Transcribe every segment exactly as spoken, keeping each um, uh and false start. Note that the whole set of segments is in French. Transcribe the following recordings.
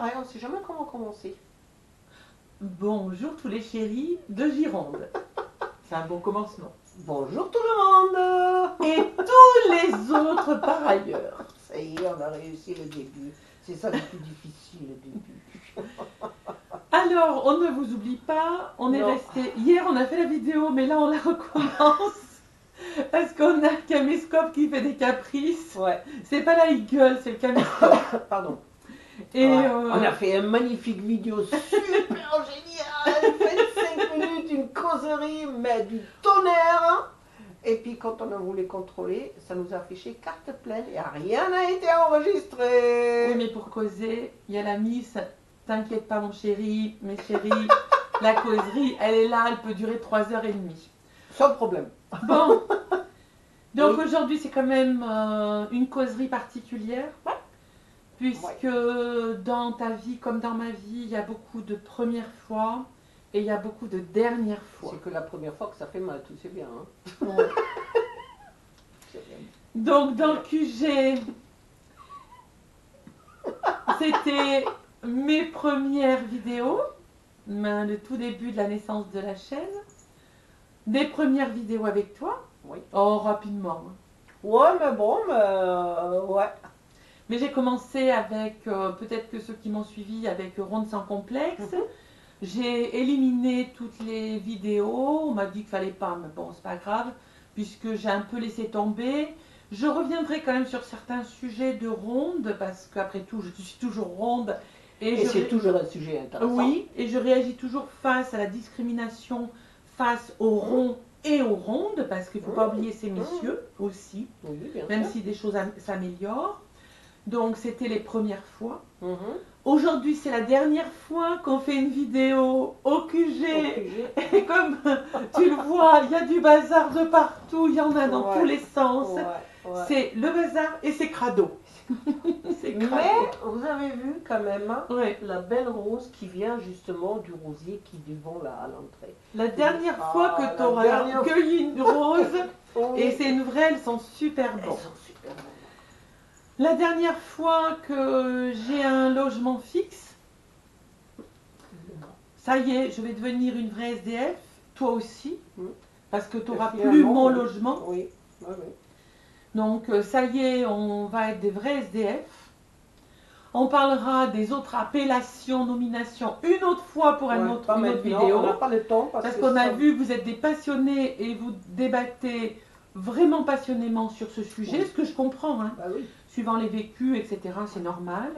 pareil, on ne sait jamais comment commencer. Bonjour tous les chéris de Gironde. C'est un bon commencement. Bonjour tout le monde. Et tous les autres par ailleurs. Ça y est, on a réussi le début. C'est ça le plus difficile, le début. Alors, on ne vous oublie pas, on non. est resté... Hier, on a fait la vidéo, mais là, on la recommence. Parce qu'on a le caméscope qui fait des caprices. Ouais. C'est pas la Eagles, c'est le caméscope. Pardon. Et ouais. euh... on a fait une magnifique vidéo super géniale, vingt-cinq minutes, une causerie, mais du tonnerre. Et puis quand on a voulu contrôler, ça nous a affiché carte pleine et rien n'a été enregistré. Oui, mais pour causer, il y a la miss, t'inquiète pas mon chéri, mes chéris, la causerie, elle est là, elle peut durer trois heures trente. Sans problème. Bon, donc oui. Aujourd'hui c'est quand même euh, une causerie particulière. Ouais. Puisque ouais. dans ta vie comme dans ma vie, il y a beaucoup de premières fois et il y a beaucoup de dernières fois. C'est que la première fois que ça fait mal, tout c'est bien. Hein ouais. Donc dans le Q G, c'était mes premières vidéos, le tout début de la naissance de la chaîne, des premières vidéos avec toi. Oui. Oh, rapidement. Ouais, mais bon, mais euh, ouais. Mais j'ai commencé avec, euh, peut-être que ceux qui m'ont suivi, avec Ronde sans complexe. Mmh. J'ai éliminé toutes les vidéos. On m'a dit qu'il fallait pas, mais bon, c'est pas grave, puisque j'ai un peu laissé tomber. Je reviendrai quand même sur certains sujets de Ronde, parce qu'après tout, je suis toujours Ronde. Et, et c'est ré... toujours un sujet intéressant. Oui, et je réagis toujours face à la discrimination, face aux ronds et aux rondes, parce qu'il ne faut mmh. pas oublier ces messieurs mmh. aussi, oui, bien même sûr. Si des choses s'améliorent. Donc, c'était les premières fois. Mmh. Aujourd'hui, c'est la dernière fois qu'on fait une vidéo au Q G. Au Q G. Et comme tu le vois, il y a du bazar de partout. Il y en a dans ouais. tous les sens. Ouais. Ouais. C'est le bazar et c'est crado. C'est crado. Mais vous avez vu quand même ouais. la belle rose qui vient justement du rosier qui du vent là à l'entrée. La dernière ah, fois que tu auras dernière... cueilli une rose. Oui. Et c'est une vraie, elles sont super bonnes. Elles sont super bonnes. La dernière fois que j'ai un logement fixe, ça y est, je vais devenir une vraie S D F, toi aussi, parce que tu n'auras plus mon logement. Oui. Oui, oui. Donc ça y est, on va être des vrais S D F. On parlera des autres appellations, nominations, une autre fois pour un ouais, autre, une autre vidéo. On n'a pas le temps parce, parce qu'on a vu que vous êtes des passionnés et vous débattez vraiment passionnément sur ce sujet, oui. ce que je comprends. Hein. Bah oui. Suivant les vécus, et cetera, c'est normal.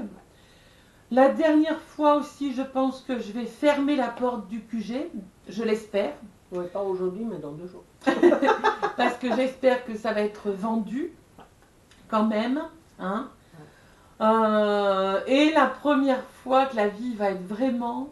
La dernière fois aussi, je pense que je vais fermer la porte du Q G, je l'espère. Ouais, pas aujourd'hui, mais dans deux jours. Parce que j'espère que ça va être vendu, quand même. Hein. Euh, et la première fois que la vie va être vraiment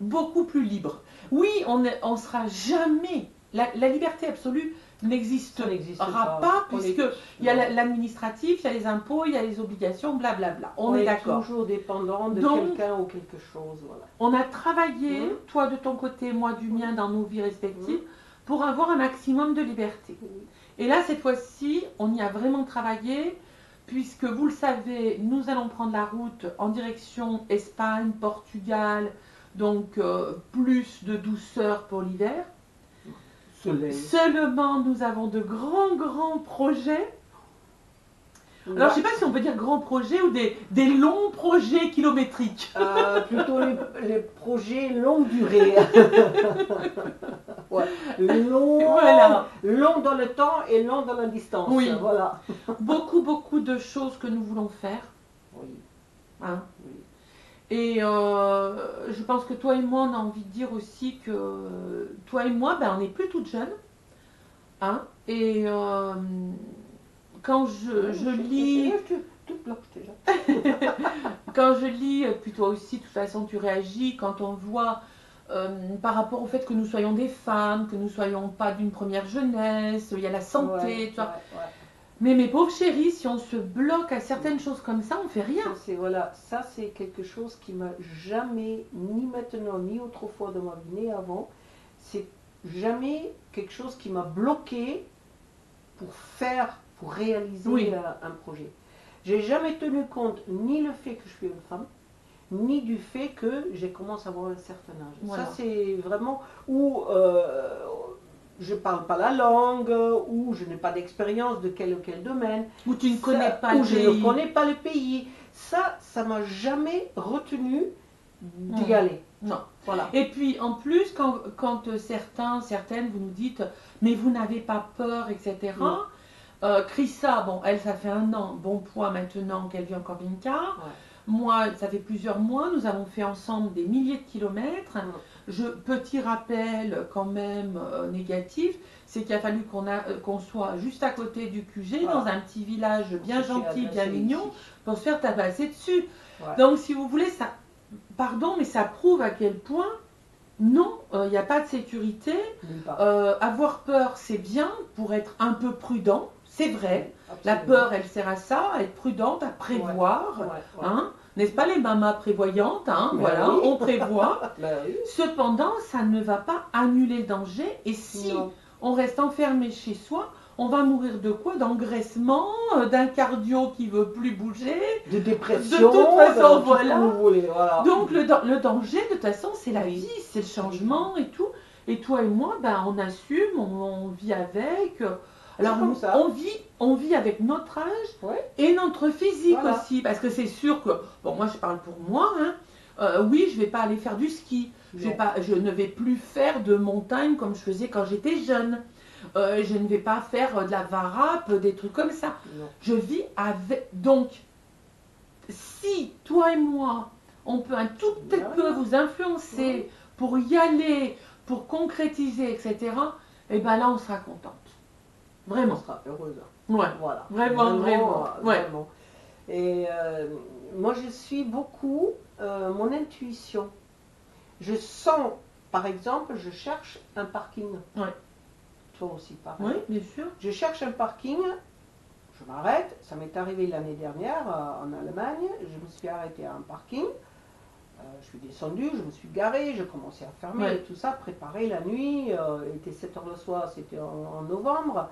beaucoup plus libre. Oui, on ne sera jamais... La, la liberté absolue n'existera pas, puisqu'il y a l'administratif, il y a les impôts, il y a les obligations, blablabla. Bla bla. On, on est, est d'accord. Toujours dépendant de quelqu'un ou quelque chose. Voilà. On a travaillé, mmh. toi de ton côté, moi du mien, dans nos vies respectives, mmh. pour avoir un maximum de liberté. Mmh. Et là, cette fois-ci, on y a vraiment travaillé, puisque vous le savez, nous allons prendre la route en direction Espagne, Portugal, donc euh, plus de douceur pour l'hiver. Soleil. Seulement, nous avons de grands, grands projets. Alors, ouais. je ne sais pas si on peut dire grands projets ou des, des longs projets kilométriques. Euh, plutôt les, les projets longue durée. ouais. long, voilà. long dans le temps et long dans la distance. Oui. Voilà. Beaucoup, beaucoup de choses que nous voulons faire. Oui. Hein oui. Et euh, je pense que toi et moi, on a envie de dire aussi que toi et moi, ben, on n'est plus toutes jeunes. Hein? Et euh, quand je, je lis... quand je lis, puis toi aussi, de toute façon, tu réagis, quand on voit euh, par rapport au fait que nous soyons des femmes, que nous ne soyons pas d'une première jeunesse, il y a la santé, ouais, tu vois. Ouais, ouais. Mais mes pauvres chéris, si on se bloque à certaines choses comme ça, on ne fait rien. Voilà, ça c'est quelque chose qui m'a jamais, ni maintenant, ni autrefois dans ma vie, ni avant, c'est jamais quelque chose qui m'a bloqué pour faire, pour réaliser oui. un, un projet. J'ai jamais tenu compte ni le fait que je suis une femme, ni du fait que j'ai commencé à avoir un certain âge. Voilà. Ça, c'est vraiment où euh, je ne parle pas la langue, où je n'ai pas d'expérience de quel ou quel domaine. Où tu ne connais pas le pays. Où je ne connais pas le pays. Ça, ça ne m'a jamais retenu d'y aller. Non. Voilà. Et puis, en plus, quand, quand certains, certaines, vous nous dites, mais vous n'avez pas peur, et cetera. Non. Euh, Krissa, bon, elle, ça fait un an, bon poids maintenant qu'elle vit en camping-car. Ouais. Moi, ça fait plusieurs mois, nous avons fait ensemble des milliers de kilomètres. Je, petit rappel quand même euh, négatif, c'est qu'il a fallu qu'on a, euh, qu'on soit juste à côté du Q G, voilà, dans un petit village bien gentil, bien mignon, pour se faire tabasser dessus. Ouais. Donc si vous voulez, ça, pardon, mais ça prouve à quel point, non, il euh, n'y a pas de sécurité. Euh, avoir peur, c'est bien pour être un peu prudent. C'est vrai, absolument. La peur, elle sert à ça, à être prudente, à prévoir, ouais, ouais, ouais. Hein, n'est-ce pas les mamas prévoyantes, hein, voilà, oui. On prévoit. Oui. Cependant, ça ne va pas annuler le danger, et si non. on reste enfermé chez soi, on va mourir de quoi? D'engraissement, d'un cardio qui veut plus bouger, de dépression, de toute façon, voilà. Voulez, voilà. Donc le, le danger, de toute façon, c'est la vie, c'est le changement et tout. Et toi et moi, ben, on assume, on, on vit avec. Alors, nous, on, vit, on vit avec notre âge, ouais, et notre physique, voilà, aussi. Parce que c'est sûr que, bon, moi, je parle pour moi, hein, euh, oui, je ne vais pas aller faire du ski. Je, vais pas, je ne vais plus faire de montagne comme je faisais quand j'étais jeune. Euh, je ne vais pas faire de la varap, des trucs comme ça. Non. Je vis avec... Donc, si toi et moi, on peut un tout petit peu vous influencer, ouais, pour y aller, pour concrétiser, et cetera, et bien là, on sera content. Vraiment. On sera heureuse. Ouais. Voilà. Vraiment, vraiment. vraiment. Ouais. vraiment. Et euh, moi, je suis beaucoup euh, mon intuition. Je sens, par exemple, je cherche un parking. Ouais. Toi aussi, pareil. Oui, bien sûr. Je cherche un parking, je m'arrête. Ça m'est arrivé l'année dernière euh, en Allemagne. Je me suis arrêtée à un parking. Euh, je suis descendue, je me suis garée, je commençais à fermer, ouais, et tout ça, préparer la nuit. Euh, il était sept heures le soir, c'était en, en novembre.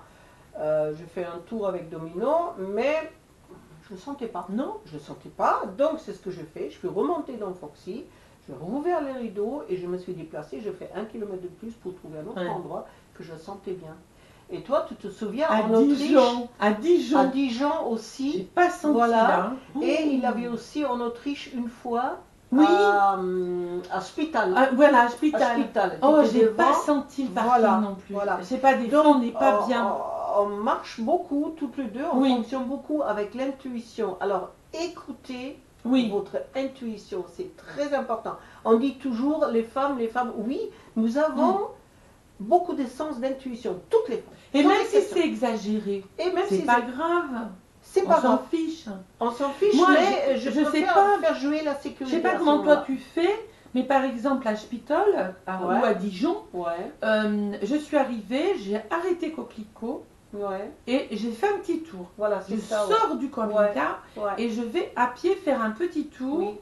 Euh, je fais un tour avec Domino, mais je ne le sentais pas. Non, je ne le sentais pas. Donc, c'est ce que je fais. Je suis remontée dans Foxy, je rouvert les rideaux et je me suis déplacée. Je fais un kilomètre de plus pour trouver un autre, ouais, endroit que je sentais bien. Et toi, tu te souviens, à en Dijon, Autriche, à Dijon, à Dijon aussi. J'ai pas senti, voilà, là. Ouh. Et il avait aussi en Autriche une fois. Oui, à, à Spittal. Ah, voilà, à Spittal. Oh, j'ai pas senti le parking, voilà, non plus. Voilà. C'est pas des gens, on n'est pas on, bien. On marche beaucoup, toutes les deux, on, oui, fonctionne beaucoup avec l'intuition. Alors, écoutez, oui, votre intuition, c'est très important. On dit toujours, les femmes, les femmes, oui, nous avons, oui, beaucoup de sens d'intuition, toutes les femmes. Et même si c'est exagéré, c'est pas grave. C'est pas grave. On s'en fiche. On s'en fiche, Moi, mais je ne sais pas faire jouer la sécurité. Je ne sais pas comment toi tu fais, mais par exemple à Spittal, ouais, ou à Dijon, ouais, euh, je suis arrivée, j'ai arrêté Coquelicot, ouais, et j'ai fait un petit tour. Voilà, je ça, sors, ouais, du camping-car, ouais, ouais, et je vais à pied faire un petit tour, oui,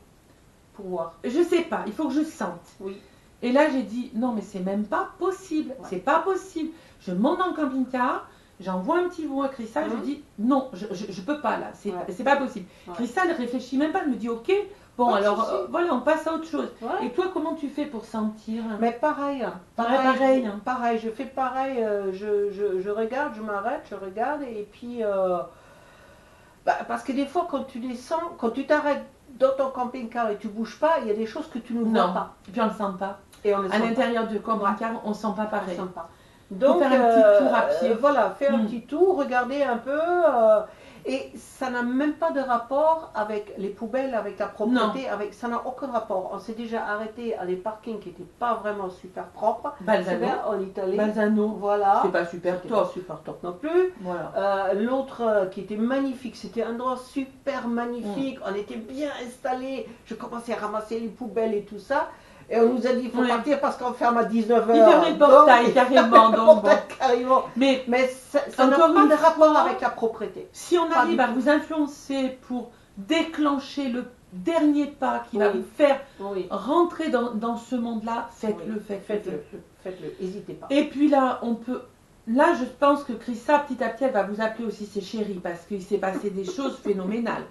pour voir. Je ne sais pas, il faut que je sente. Oui. Et là j'ai dit, non mais c'est même pas possible, ouais, c'est pas possible. Je monte dans le camping-car. J'envoie un petit mot à Cristal, mmh, je dis non, je ne peux pas là, c'est, ouais, pas possible. Ouais. Cristal ne réfléchit même pas, elle me dit ok, bon pas alors euh, voilà, on passe à autre chose. Ouais. Et toi, comment tu fais pour sentir? Mais pareil, hein, pareil, pareil, pareil, hein, pareil, je fais pareil, euh, je, je, je regarde, je m'arrête, je regarde, et puis, euh, bah, parce que des fois quand tu descends, quand tu t'arrêtes dans ton camping-car et tu bouges pas, il y a des choses que tu ne vois pas. Et puis on ne le sent pas. Et on le à l'intérieur du camping-car, on ne sent pas pareil. On sent pas. Donc, faire un petit tour à pied. Euh, voilà, faire, mm, un petit tour, regarder un peu. Euh, et ça n'a même pas de rapport avec les poubelles, avec la propreté, non, avec, ça n'a aucun rapport. On s'est déjà arrêté à des parkings qui n'étaient pas vraiment super propres. Bolzano. En Italie. Bolzano. Voilà. C'était pas super top. Pas super top non plus. Voilà. Euh, L'autre euh, qui était magnifique, c'était un endroit super magnifique. Mm. On était bien installés. Je commençais à ramasser les poubelles et tout ça. Et on nous a dit, il faut, oui, partir parce qu'on ferme à dix-neuf heures. Il ferme le portail carrément. Donc, bon. Mais, mais ça, ça n'a pas de rapport avec la propreté. Si on arrive à vous influencer pour déclencher le dernier pas qui, oui, va vous faire, oui, rentrer dans, dans ce monde-là, faites-le, oui, faites-le, faites-le, faites-le, n'hésitez pas. Et puis là, on peut là, je pense que Krissa, petit à petit, elle va vous appeler aussi ses chéris parce qu'il s'est passé des choses phénoménales.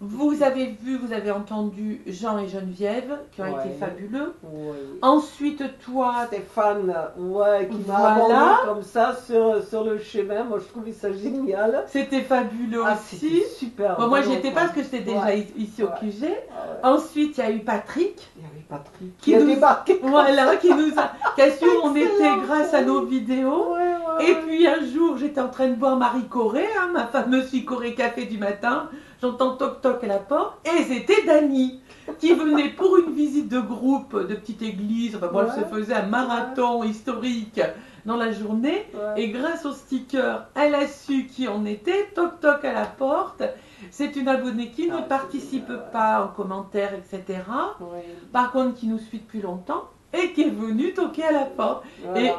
Vous avez vu, vous avez entendu Jean et Geneviève qui ont ouais. été fabuleux. Ouais. Ensuite, toi... Stéphane, ouais, qui voilà. m'a abandonné comme ça sur, sur le chemin. Moi, je trouvais ça génial. C'était fabuleux ah, aussi. super. Bon, moi, j'y étais pas parce que j'étais déjà ouais. ici ouais. au Q G. Ouais. Ensuite, il y a eu Patrick. Il y avait Patrick qui a nous... débarqué. Voilà, qui nous a... qui a su où on était grâce à nos vidéos. Ouais. Et puis un jour, j'étais en train de boire ma Ricorée, hein, ma fameuse Ricorée café du matin. J'entends toc-toc à la porte et c'était Dany qui venait pour une visite de groupe de petite église. Enfin, moi, ouais. elle se faisait un marathon ouais. historique dans la journée. Ouais. Et grâce au sticker, elle a su qui on était. Toc-toc à la porte. C'est une abonnée qui ah, ne participe bien, pas ouais. aux commentaires, et cetera. Ouais. Par contre, qui nous suit depuis longtemps et qui est venue toquer à la porte. Voilà. Et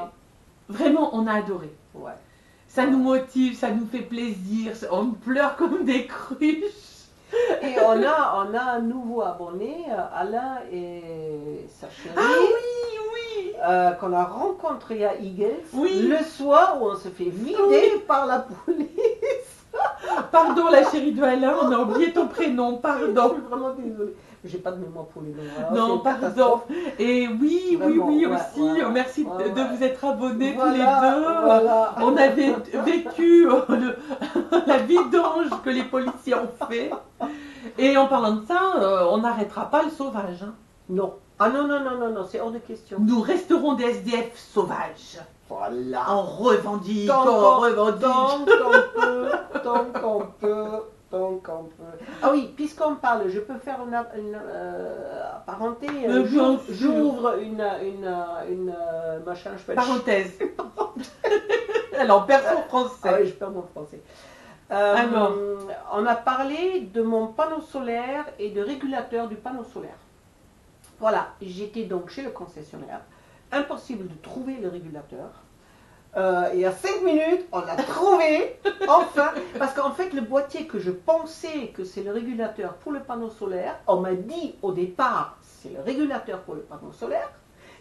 vraiment, on a adoré. Ouais. Ça ouais. nous motive, ça nous fait plaisir, on pleure comme des cruches. Et on a, on a un nouveau abonné, Alain et sa chérie. Ah oui, oui euh, qu'on a rencontré à Eagles, oui. le soir où on se fait vider oui. par la police. Pardon la chérie de Alain, on a oublié ton prénom, pardon. Je suis vraiment désolée. J'ai pas de mémoire pour les noms. Non, pardon. Et oui, Vraiment, oui, oui ouais, aussi. Ouais, merci ouais, de ouais. vous être abonnés voilà, tous les deux. Voilà. On avait vécu le, la vidange que les policiers ont fait. Et en parlant de ça, euh, on n'arrêtera pas le sauvage. Hein. Non. Ah non, non, non, non, non, c'est hors de question. Nous resterons des S D F sauvages. Voilà. On revendique, tant on revendique. Tant qu'on peut, tant qu'on peut. Donc on peut... Ah oui, puisqu'on parle, je peux faire une, une euh, parenté, euh, j'ouvre une, une, une, une euh, machin, je peux... parenthèse. Alors, perds son français. Ah oui, je perds mon français. Euh, Alors, on a parlé de mon panneau solaire et de régulateur du panneau solaire. Voilà, j'étais donc chez le concessionnaire. Impossible de trouver le régulateur. Euh, et à cinq minutes, on l'a trouvé, enfin, parce qu'en fait, le boîtier que je pensais que c'est le régulateur pour le panneau solaire, on m'a dit au départ, c'est le régulateur pour le panneau solaire,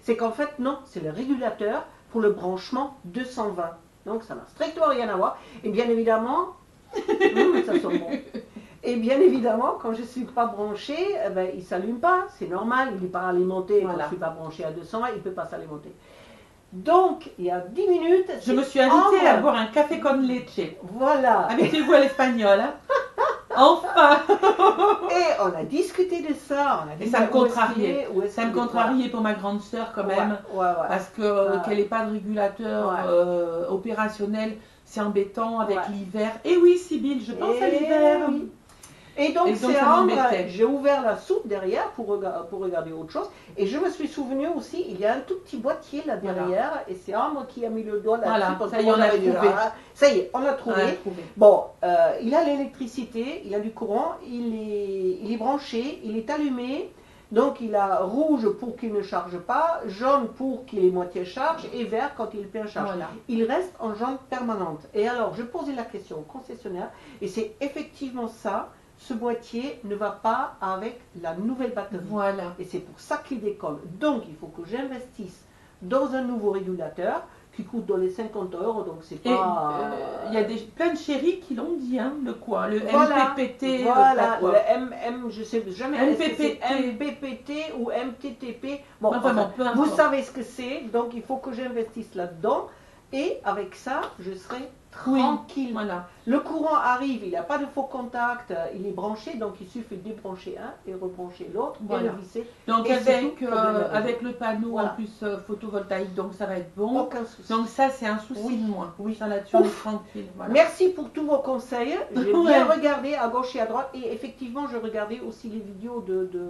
c'est qu'en fait, non, c'est le régulateur pour le branchement deux cent vingt. Donc, ça n'a strictement rien à voir. Et bien évidemment, mmh, ça sonne bon. Et bien évidemment, quand je ne suis pas branchée, eh ben, il ne s'allume pas, c'est normal, il n'est pas alimenté, voilà. Quand je ne suis pas branchée à deux cents, il ne peut pas s'alimenter. Donc, il y a dix minutes... Je me suis invitée à boire un café con leche. Voilà. Mettez-vous à l'espagnol. Hein. Enfin. Et on a discuté de ça. On a et ça me contrariait. Ça me contrariait pour ma grande sœur quand même. Ouais, ouais, ouais. Parce que ouais. qu'elle n'ait pas de régulateur ouais. euh, opérationnel, c'est embêtant avec ouais. l'hiver. Et oui, Sybille, je pense et à l'hiver. Oui. Et donc, c'est Ambre, j'ai ouvert la soupe derrière pour, rega pour regarder autre chose. Et je me suis souvenu aussi, il y a un tout petit boîtier là derrière. Voilà. Et c'est Ambre qui a mis le doigt là-dessus. Voilà, ça y est, on l'a trouvé. Ça y est, on l'a trouvé. trouvé. Bon, euh, il a l'électricité, il a du courant, il est, il est branché, il est allumé. Donc, il a rouge pour qu'il ne charge pas, jaune pour qu'il ait moitié charge et vert quand il perd charge. Voilà. Il reste en jaune permanente. Et alors, je posais la question au concessionnaire et c'est effectivement ça. Ce boîtier ne va pas avec la nouvelle batterie. Voilà. Et c'est pour ça qu'il décolle. Donc, il faut que j'investisse dans un nouveau régulateur qui coûte dans les cinquante euros. Donc, c'est pas... Il euh, y a des, plein de chéris qui l'ont dit, hein, le quoi le voilà. M P P T. Voilà, le, le M, M, je sais jamais. M P P T. M P P T ou M T T P. Bon, enfin, enfin, peu vous savez ce que c'est. Donc, il faut que j'investisse là-dedans. Et avec ça, je serai... tranquille. Voilà. Le courant arrive, il n'a pas de faux contact, il est branché, donc il suffit de débrancher un et rebrancher l'autre, voilà. Et le visser. Donc avec, euh, avec le panneau voilà. en plus euh, photovoltaïque, donc ça va être bon. Aucun souci. Donc ça c'est un souci oui. de moins. Oui, ça là-dessus on est tranquille. Voilà. Merci pour tous vos conseils. J'ai ouais. bien regardé à gauche et à droite et effectivement je regardais aussi les vidéos de, de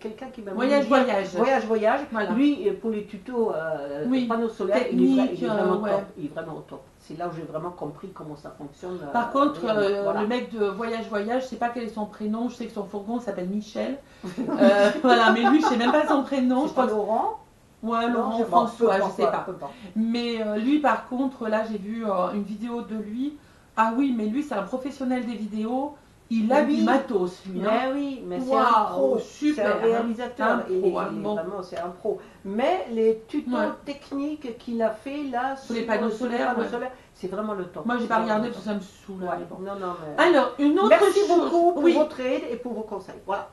quelqu'un qui m'a Voyage Voyage. Voyage Voyage. Voilà. Lui pour les tutos euh, oui. panneaux solaires, il est, il est vraiment ouais. top. Il est vraiment au top. C'est là où j'ai vraiment compris comment ça fonctionne. Par contre, euh, voilà. le mec de Voyage Voyage, je ne sais pas quel est son prénom. Je sais que son fourgon s'appelle Michel. euh, voilà, mais lui, je ne sais même pas son prénom. Je pas pense... Laurent Ouais, Laurent François, je ne sais pas. pas. pas. Mais euh, lui, par contre, là, j'ai vu euh, une vidéo de lui. Ah oui, mais lui, c'est un professionnel des vidéos. Il a oui. du matos, lui. Mais oui, mais wow, c'est un pro, super un réalisateur, un pro, il, hein, il, bon. Vraiment, c'est un pro. Mais les tutos ouais. techniques qu'il a fait là sur les panneaux solaires, ouais. solaires c'est vraiment le temps. Moi, j'ai pas regardé parce que ça me saoule. Ouais, bon. Non, non, mais... Alors, une autre merci chose. Merci beaucoup pour oui. votre aide et pour vos conseils. Voilà.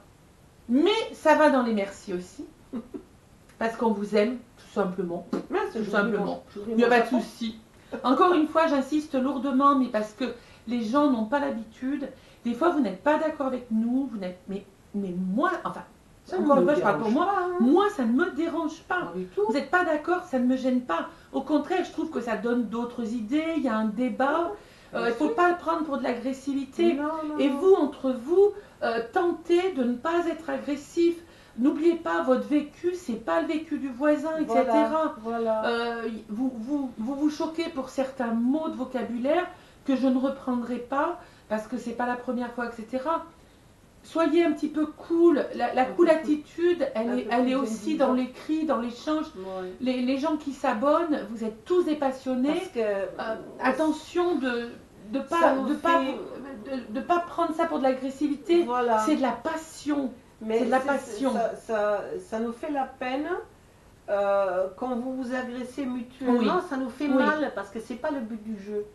Mais ça va dans les merci aussi, parce qu'on vous aime tout simplement. Ouais, tout simplement. Il n'y a pas de souci. Encore une fois, j'insiste lourdement, mais parce que les gens n'ont pas l'habitude. Des fois, vous n'êtes pas d'accord avec nous, vous n'êtes, mais, mais moi, enfin, ça ne me dérange pas pour moi, moi, ça ne me dérange pas. Du tout. Vous n'êtes pas d'accord, ça ne me gêne pas. Au contraire, je trouve que ça donne d'autres idées, il y a un débat. Il ne faut pas le prendre pour de l'agressivité. Et vous, entre vous, euh, tentez de ne pas être agressif. N'oubliez pas, votre vécu, c'est pas le vécu du voisin, et cetera. Voilà, voilà. Euh, vous, vous, vous vous choquez pour certains mots de vocabulaire que je ne reprendrai pas, parce que c'est pas la première fois, et cetera. Soyez un petit peu cool. La, la cool attitude, elle est, elle est aussi dans l'écrit, dans l'échange. Ouais. Les, les gens qui s'abonnent, vous êtes tous des passionnés. Parce que, euh, attention de ne de pas, de pas, de, de pas prendre ça pour de l'agressivité. Voilà. C'est de la passion. C'est de la passion. Ça, ça, ça nous fait la peine. Euh, quand vous vous agressez mutuellement, oui. ça nous fait oui. mal, parce que c'est pas le but du jeu.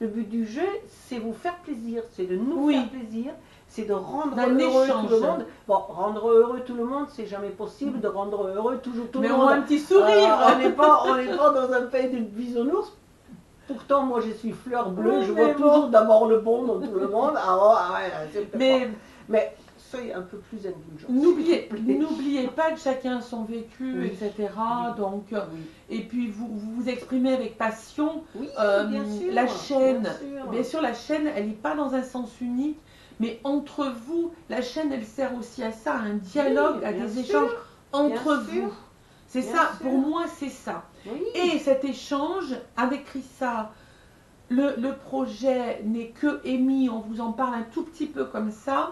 Le but du jeu, c'est vous faire plaisir, c'est de nous oui. faire plaisir, c'est de rendre heureux échange. tout le monde. Bon, rendre heureux tout le monde, c'est jamais possible de rendre heureux toujours tout mais le monde. Mais on a un petit sourire. Euh, on n'est pas, pas dans un pays de bisounours. Pourtant, moi, je suis fleur bleue, oui, je vois bon. toujours d'abord le bon dans tout le monde. Alors, ah ouais, mais, mais soyez un peu plus indulgents. N'oubliez pas que chacun a son vécu, oui. et cetera. Oui. Donc, oui. Et puis vous, vous vous exprimez avec passion. Oui, euh, bien sûr, la chaîne, bien sûr. bien sûr, la chaîne, elle n'est pas dans un sens unique, mais entre vous, la chaîne, elle sert aussi à ça, à un dialogue, oui, à des sûr, échanges entre vous. C'est ça, sûr. pour moi, c'est ça. Oui. Et cet échange avec Krissa, le, le projet n'est que émis, on vous en parle un tout petit peu comme ça.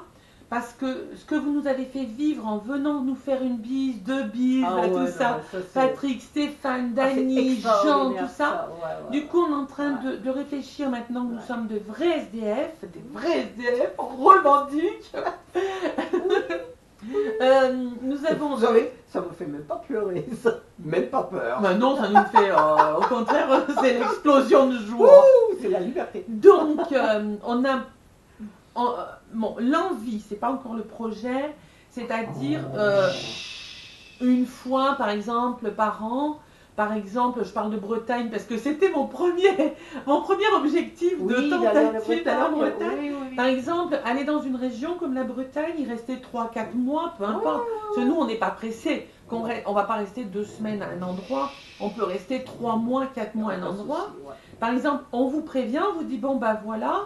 Parce que ce que vous nous avez fait vivre en venant nous faire une bise, deux bises, ah, là, ouais, tout non, ça, ça Patrick, Stéphane, Dany, ah, Jean, tout ça, ça. Ouais, ouais, du coup on est en train ouais. de, de réfléchir maintenant que ouais. nous sommes de vrais S D F, des vrais S D F, on revendique. euh, nous avons... Vous savez, ça vous fait même pas pleurer, ça. Même pas peur. Ben non, ça nous fait, euh, au contraire, c'est l'explosion de joie. C'est la liberté. Donc, euh, on a... En, bon, l'envie, c'est pas encore le projet, c'est-à-dire euh, une fois, par exemple, par an, par exemple, je parle de Bretagne parce que c'était mon premier, mon premier objectif oui, de tentative d'aller en Bretagne. Oui, oui, oui. Par exemple, aller dans une région comme la Bretagne, y rester trois quatre mois, peu importe. Oui, oui, oui. Parce que nous, on n'est pas pressés. Qu'on re... On va pas rester deux semaines à un endroit. On peut rester trois mois, quatre mois à un endroit. Souci, ouais. Par exemple, on vous prévient, on vous dit bon bah voilà.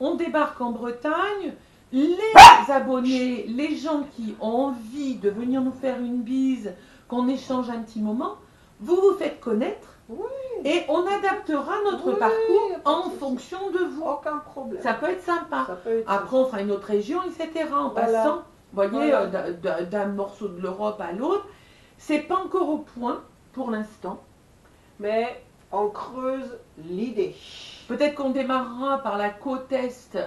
On débarque en Bretagne, les abonnés, les gens qui ont envie de venir nous faire une bise, qu'on échange un petit moment, vous vous faites connaître oui. et on adaptera notre oui, parcours en fonction de vous. Aucun problème. Ça peut être sympa. Peut être Après, on fera une autre région, et cetera. En voilà. passant, vous voyez, voilà. euh, d'un morceau de l'Europe à l'autre. C'est pas encore au point pour l'instant, mais on creuse l'idée. Peut-être qu'on démarrera par la côte Est.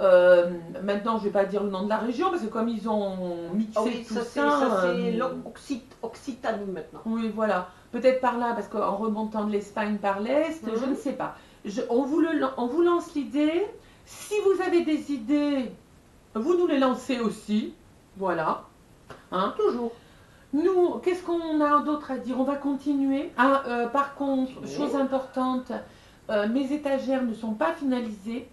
Euh, maintenant, je ne vais pas dire le nom de la région, parce que comme ils ont mixé oh oui, tout ça... ça c'est euh, Occit Occitanie maintenant. Oui, voilà. Peut-être par là, parce qu'en remontant de l'Espagne par l'Est, mm-hmm. je ne sais pas. Je, on, vous le, on vous lance l'idée. Si vous avez des idées, vous nous les lancez aussi. Voilà. Hein? Toujours. Nous, qu'est-ce qu'on a d'autre à dire? On va continuer. Ah, euh, par contre, oui. chose importante... Euh, mes étagères ne sont pas finalisées.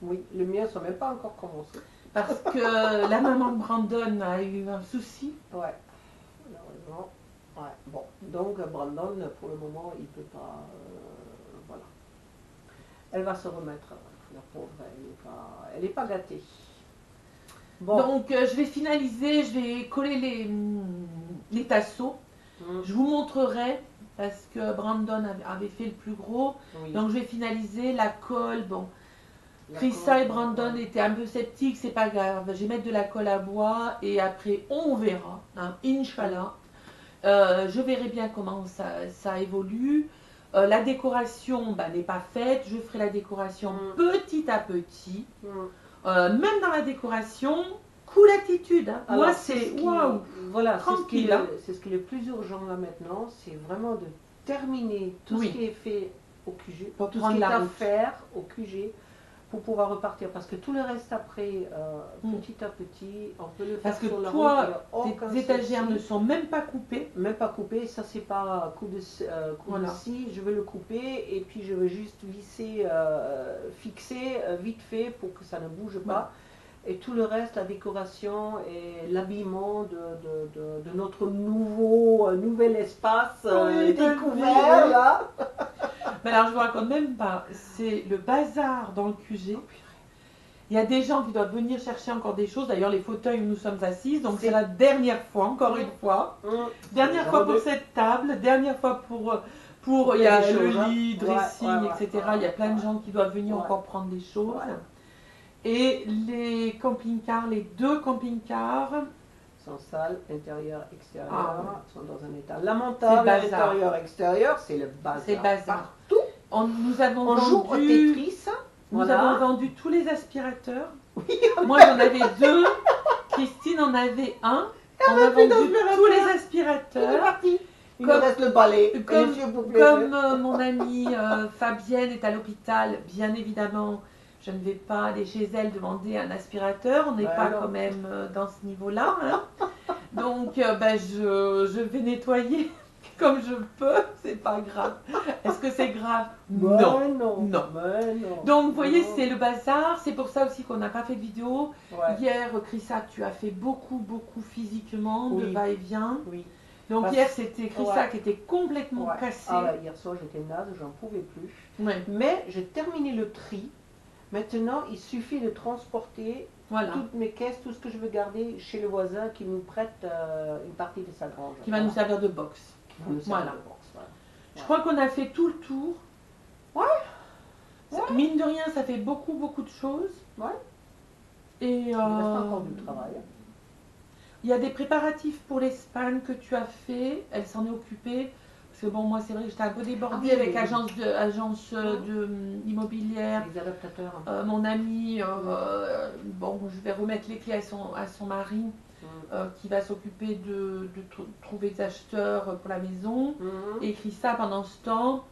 Oui, les miens ne sont même pas encore commencées. Parce que la maman de Brandon a eu un souci. Ouais, malheureusement. Ouais, bon. Donc, Brandon, pour le moment, il ne peut pas. Euh, voilà. Elle va se remettre. La pauvre, elle n'est pas, pas gâtée. Bon. Donc, euh, je vais finaliser, je vais coller les, les tasseaux. Mmh. Je vous montrerai. Parce que Brandon avait fait le plus gros. Oui. Donc je vais finaliser la colle. Bon, Krissa et Brandon étaient un peu sceptiques, c'est pas grave. Je vais mettre de la colle à bois et après on verra. Hein, Inch'Allah. Euh, je verrai bien comment ça, ça évolue. Euh, la décoration bah, n'est pas faite, je ferai la décoration mmh. petit à petit. Mmh. Euh, même dans la décoration, cool attitude. Hein. Moi, c'est waouh, voilà, tranquille. C'est ce, ce qui est le plus urgent là maintenant, c'est vraiment de terminer tout oui. ce qui est fait au Q G, pour tout ce qui est à faire au Q G. Pour pouvoir repartir, parce que tout le reste après, euh, mmh. petit à petit, on peut le faire. Parce que sur la toi, route, tes étagères ne sont même pas coupées. Même pas coupées, ça c'est pas coup de euh, coup voilà. de scie, je vais le couper et puis je vais juste visser, euh, fixer euh, vite fait pour que ça ne bouge pas. Ouais. Et tout le reste, la décoration et l'habillement de, de, de, de notre nouveau, euh, nouvel espace euh, oui, découvert là. Mais alors je vous raconte même pas, c'est le bazar dans le Q G. Il y a des gens qui doivent venir chercher encore des choses. D'ailleurs les fauteuils où nous sommes assises, donc c'est la dernière fois, encore mmh. une fois. Mmh. Dernière fois pour cette table, dernière fois pour, pour, pour il y a le choses, lit, hein. dressing, ouais, ouais, ouais, et cetera. Ouais, il y a plein ouais, de gens qui doivent venir ouais. encore prendre des choses. Ouais. Et les camping-cars, les deux camping-cars... sont sales, intérieur, extérieur, ah, ouais. sont dans un état lamentable. L'intérieur, extérieur, c'est le bazar. C'est bazar. Partout. On, nous avons on vendu, joue au Tetris. Nous voilà. avons vendu tous les aspirateurs. Oui, moi, j'en avais deux. Christine en avait un. On a vendu tous les aspirateurs. C'est parti. Il comme, nous reste le balai. Comme, comme euh, mon amie euh, Fabienne est à l'hôpital, bien évidemment, je ne vais pas aller chez elle demander un aspirateur. On n'est ben pas alors. quand même dans ce niveau-là. Hein. Donc, euh, ben, je, je vais nettoyer comme je peux. C'est pas grave. Est-ce que c'est grave? ben Non. Non. non. Ben non. Donc, vous voyez, c'est le bazar. C'est pour ça aussi qu'on n'a pas fait de vidéo. Ouais. Hier, Krissa, tu as fait beaucoup, beaucoup physiquement oui. de va-et-vient. Oui. Donc Parce... hier, c'était Krissa ouais. qui était complètement ouais. cassée. Ah, là, hier soir, j'étais naze. J'en pouvais plus. Ouais. Mais j'ai terminé le tri. Maintenant, il suffit de transporter voilà. toutes mes caisses, tout ce que je veux garder chez le voisin qui nous prête euh, une partie de sa grange. Qui va voilà. nous servir de box. Qui va nous servir voilà. de box, voilà. Je ouais. crois qu'on a fait tout le tour. Ouais. ouais. Mine de rien, ça fait beaucoup, beaucoup de choses. Ouais. Et, il euh, reste encore du travail. Il y a des préparatifs pour l'Espagne que tu as fait. Elle s'en est occupée. Parce que bon, moi c'est vrai que j'étais un peu débordée ah, oui, avec oui. agence de, agence de, immobilière. Les adaptateurs. Euh, mon amie, euh, oui. euh, bon, je vais remettre les clés à son, à son mari oui. euh, qui va s'occuper de, de tr trouver des acheteurs pour la maison. Oui. Et Krissa, pendant ce temps,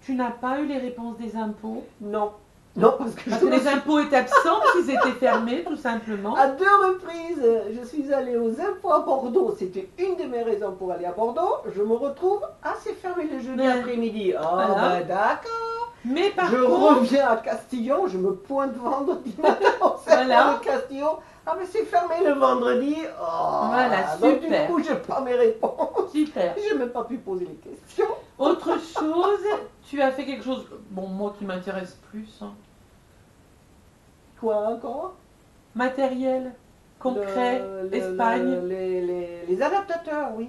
tu n'as pas eu les réponses des impôts? Non. Non, parce que, parce que les impôts étaient absents, ils étaient fermés, tout simplement. À deux reprises, je suis allée aux impôts à Bordeaux. C'était une de mes raisons pour aller à Bordeaux. Je me retrouve assez fermée le jeudi après-midi. Ah, oh, voilà. ben, d'accord. Mais par je contre... reviens à Castillon, je me pointe vendredi matin au voilà. Castillon. Ah, mais c'est fermé le vendredi. Oh, voilà, donc, super. Du coup, je n'ai pas mes réponses. Super. Je n'ai même pas pu poser les questions. Autre chose, tu as fait quelque chose, bon, moi qui m'intéresse plus. Hein. Quoi encore? Matériel, concret, le, le, Espagne. Le, les, les, les adaptateurs, oui.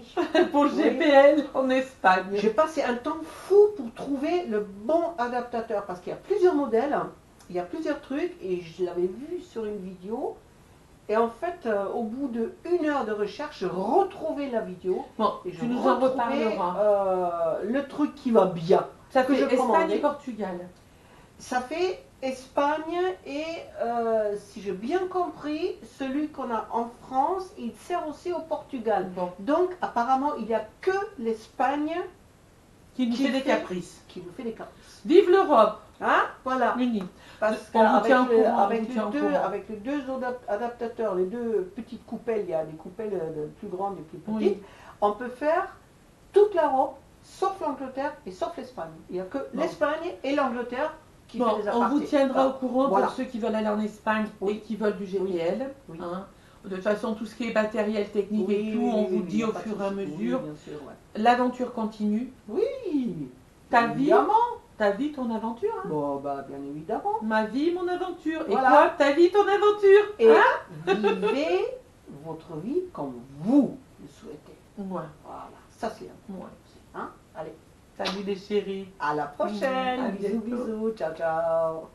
Pour G P L oui. en Espagne. J'ai passé un temps fou pour trouver le bon adaptateur parce qu'il y a plusieurs modèles, il y a plusieurs trucs et je l'avais vu sur une vidéo. Et en fait, euh, au bout d'une heure de recherche, je retrouvais la vidéo. Bon, et je tu nous en reparleras. Euh, le truc qui va bien. Ça fait Espagne et Portugal. Ça fait Espagne et, euh, si j'ai bien compris, celui qu'on a en France, il sert aussi au Portugal. Bon. Donc, apparemment, il n'y a que l'Espagne qui nous qui fait, fait des caprices. Qui nous fait des caprices. Vive l'Europe! Hein? Voilà. L'Uni. Parce qu'avec les, avec les, deux, avec les deux adaptateurs, les deux petites coupelles, il y a des coupelles plus grandes et plus petites, oui. on peut faire toute l'Europe, sauf l'Angleterre et sauf l'Espagne. Il n'y a que bon. l'Espagne et l'Angleterre qui bon, font les apartés. On vous tiendra ah, au courant voilà. pour ceux qui veulent aller en Espagne oui. et qui veulent du G P L. Oui. Hein. De toute façon, tout ce qui est matériel, technique oui, et tout, oui, on oui, vous oui, dit oui, au fur et à mesure. Oui, ouais. L'aventure continue. Oui. Ta vie. Ta vie, ton aventure. Hein. Bon, bah, bien évidemment. Ma vie, mon aventure. Et voilà. quoi? Ta vie, ton aventure. Et hein vivez votre vie comme vous le souhaitez. Ouais. Voilà. Ça, c'est un ouais. hein. Allez. Salut les chéris. À la prochaine. Mmh. Bisous, bisous. Ciao, ciao.